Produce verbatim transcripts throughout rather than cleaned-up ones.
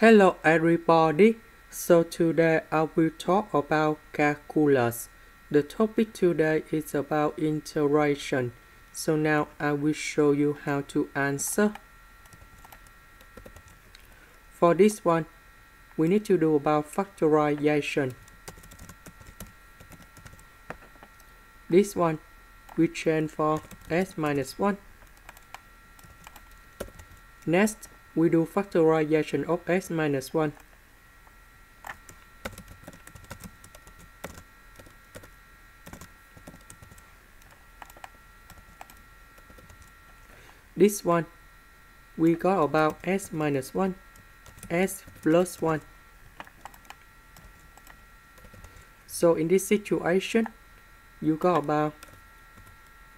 Hello everybody, so today I will talk about calculus. The topic today is about integration. So now I will show you how to answer. For this one, we need to do about factorization. This one, we change for s minus one. Next, we do factorization of s minus one. This one, we got about s minus one, s plus one. So in this situation, you got about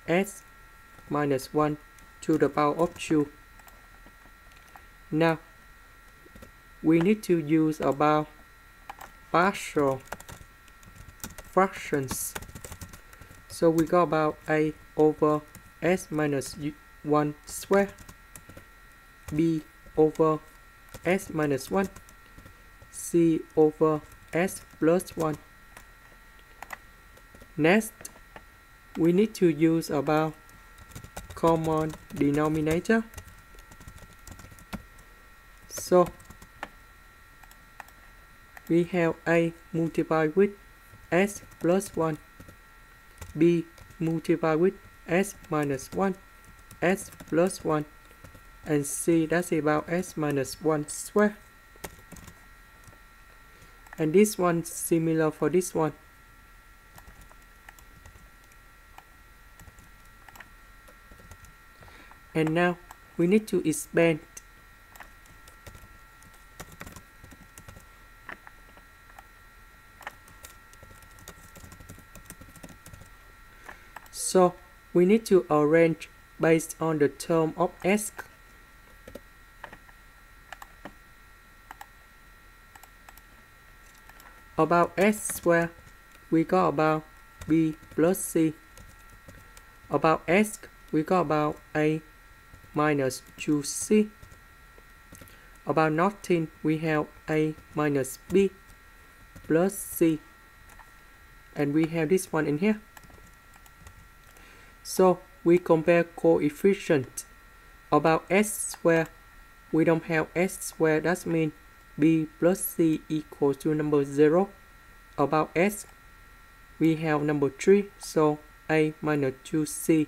s minus one to the power of two. Now, we need to use about partial fractions. So we got about a over s minus one squared, b over s minus one, c over s plus one. Next, we need to use about common denominator. So we have a multiplied with s plus one, b multiplied with s minus one, s plus one, and c, that's about s minus one squared. And this one similar for this one. And now we need to expand. So we need to arrange based on the term of S. About S squared, we got about B plus C. About S, we got about A minus two C. About nothing, we have A minus B plus C. And we have this one in here. So we compare coefficients. About s squared, we don't have s squared, that means b plus c equals to number zero. About s, we have number three, so a minus two c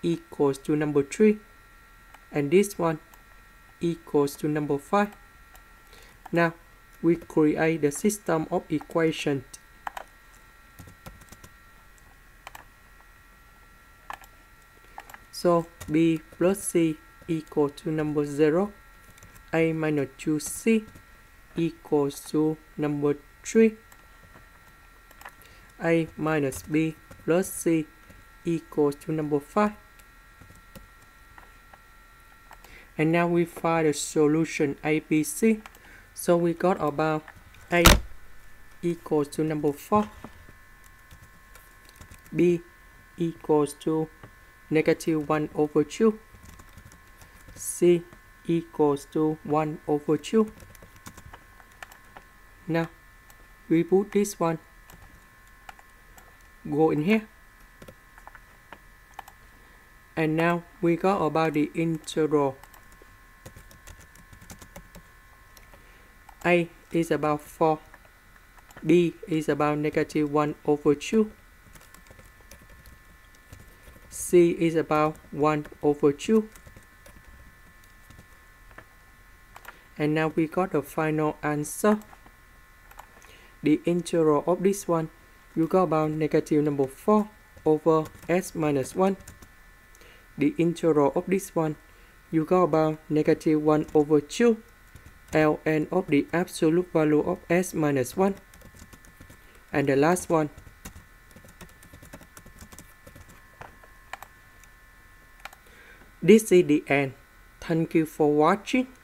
equals to number three. And this one equals to number five. Now, we create the system of equations. So b plus c equals to number zero, a minus two c equals to number three, a minus b plus c equals to number five. And now we find the solution A B C. So we got about a equals to number four, b equals to negative one over two, c equals to one over two. Now we put this one go in here, and now we got about the integral. A is about four, b is about negative one over two, c is about one over two. And now we got the final answer. The integral of this one, you got about negative number four over s minus one. The integral of this one, you got about negative one over two, ln of the absolute value of s minus one. And the last one, this is the end. Thank you for watching.